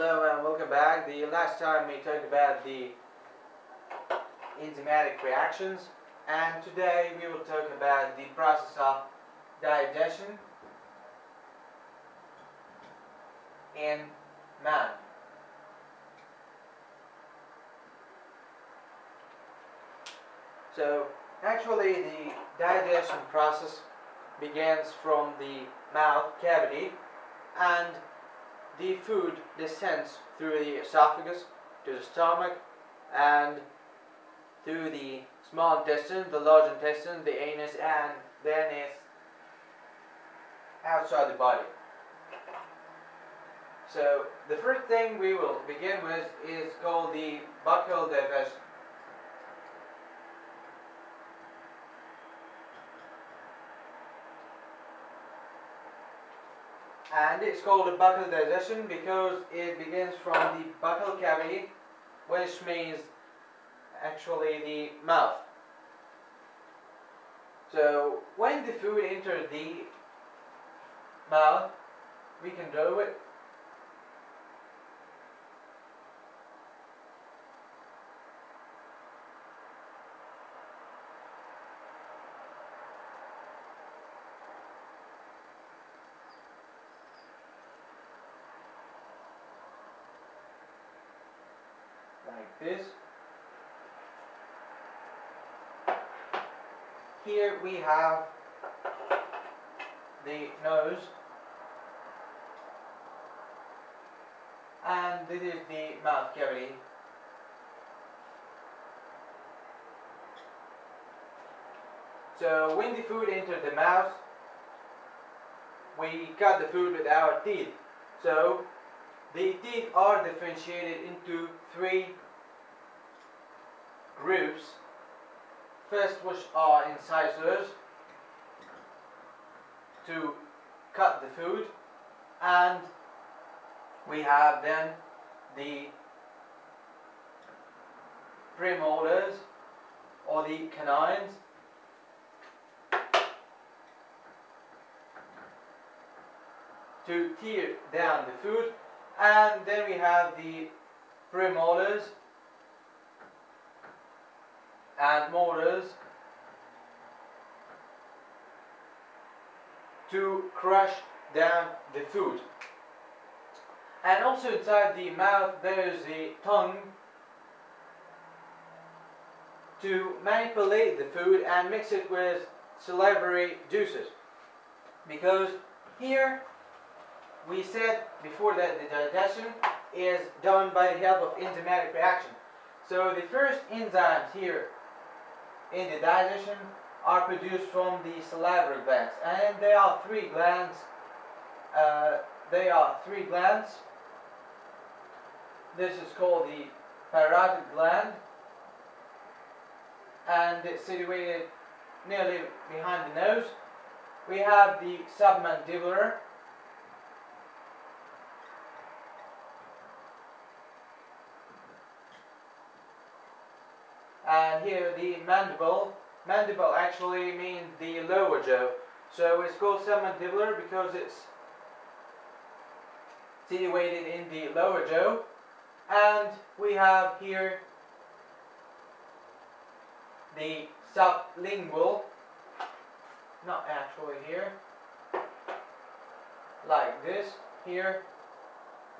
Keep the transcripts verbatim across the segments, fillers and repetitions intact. Hello and welcome back. The last time we talked about the enzymatic reactions, and today we will talk about the process of digestion in man. So actually the digestion process begins from the mouth cavity, and the food descends through the esophagus to the stomach and through the small intestine, the large intestine, the anus, and then is outside the body. So the first thing we will begin with is called the buccal digestion. And it's called a buccal digestion because it begins from the buccal cavity, which means actually the mouth. So when the food enters the mouth, we can draw it. Like this. Here we have the nose, and this is the mouth cavity. So when the food enters the mouth, we cut the food with our teeth. So the teeth are differentiated into three groups. First, which are incisors to cut the food, and we have then the premolars or the canines, to tear down the food, and then we have the premolars and molars to crush down the food. And also inside the mouth there is the tongue to manipulate the food and mix it with salivary juices, because here we said before that the digestion is done by the help of enzymatic reaction. So the first enzymes here in the digestion are produced from the salivary glands, and there are three glands. Uh, they are three glands. This is called the parotid gland, and it's situated nearly behind the nose. We have the submandibular, and here the mandible. Mandible actually means the lower jaw, so it's called submandibular because it's situated in the lower jaw. And we have here the sublingual, not actually here, like this. Here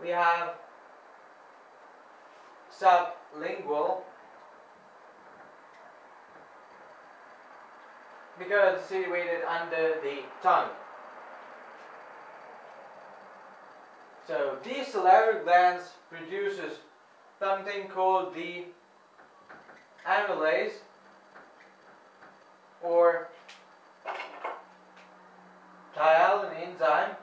we have sublingual, because it's situated under the tongue. So these salivary glands produces something called the amylase or ptyalin enzyme,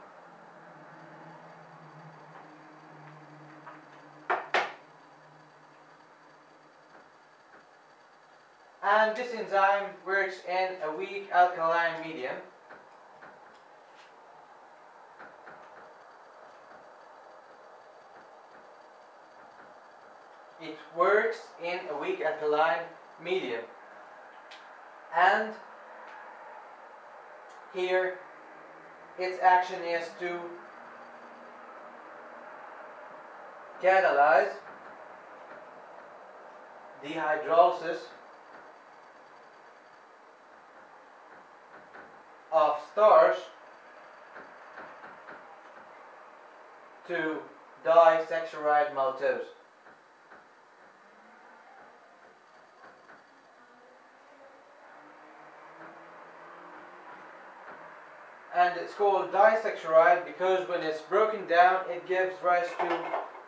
and this enzyme works in a weak alkaline medium. It works in a weak alkaline medium. And here its action is to catalyze the hydrolysis of starch to disaccharide maltose. And it's called disaccharide because when it's broken down it gives rise to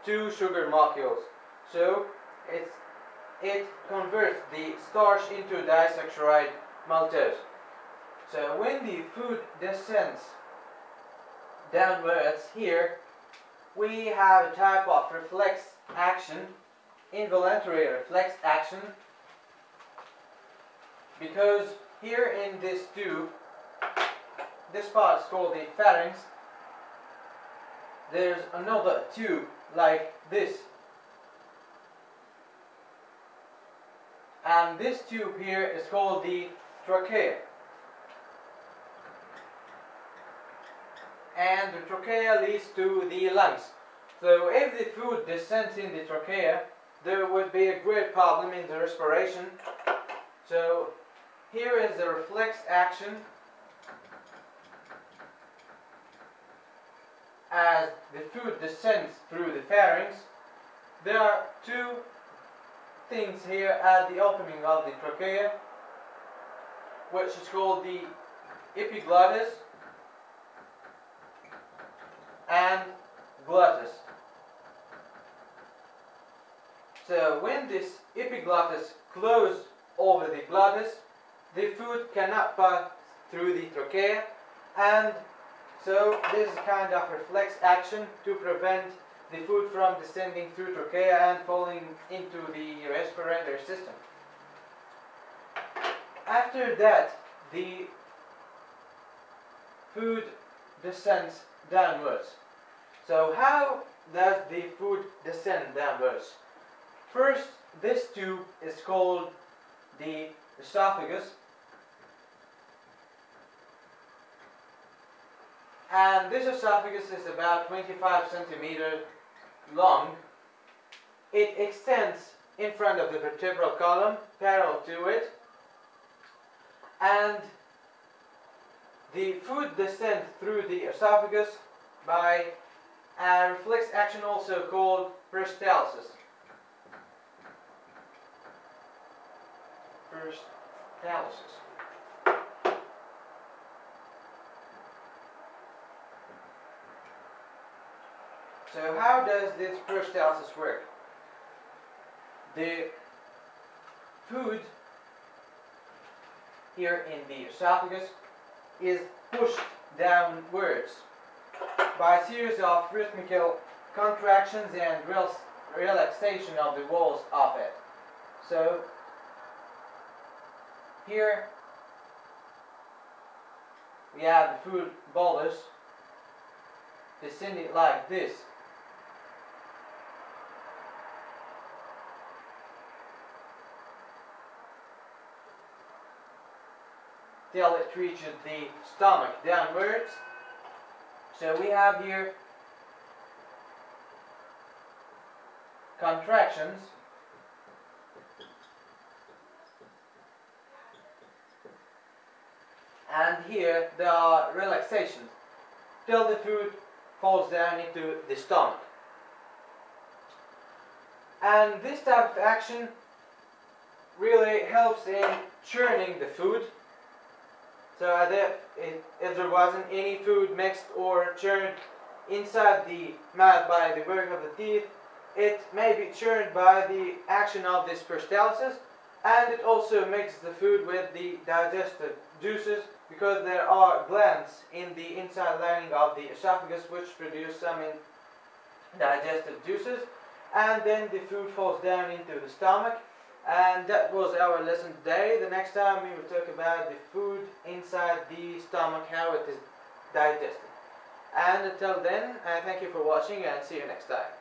two sugar molecules. So it's, it converts the starch into disaccharide maltose. So when the food descends downwards here, we have a type of reflex action, involuntary reflex action, because here in this tube, this part is called the pharynx, there's another tube like this, and this tube here is called the trachea, and the trachea leads to the lungs. So if the food descends in the trachea, there would be a great problem in the respiration. So here is the reflex action as the food descends through the pharynx. There are two things here at the opening of the trachea, which is called the epiglottis and glottis. So when this epiglottis closes over the glottis, the food cannot pass through the trachea, and so this is kind of reflex action to prevent the food from descending through trachea and falling into the respiratory system. After that, the food descends downwards. So how does the food descend downwards? First, this tube is called the esophagus, and this esophagus is about twenty-five centimeters long. It extends in front of the vertebral column, parallel to it, and the food descends through the esophagus by a reflex action also called peristalsis. Peristalsis. So how does this peristalsis work? The food here in the esophagus is pushed downwards by a series of rhythmical contractions and relaxation of the walls of it. So here we have the food bolus descending like this. Till it reaches the stomach downwards. So we have here contractions and here there are relaxations till the food falls down into the stomach. And this type of action really helps in churning the food. So if there wasn't any food mixed or churned inside the mouth by the work of the teeth, it may be churned by the action of this peristalsis, and it also mixes the food with the digestive juices because there are glands in the inside lining of the esophagus which produce some digestive juices, and then the food falls down into the stomach. And that was our lesson today. The next time we will talk about the food inside the stomach, how it is digested. And until then, I thank you for watching and see you next time.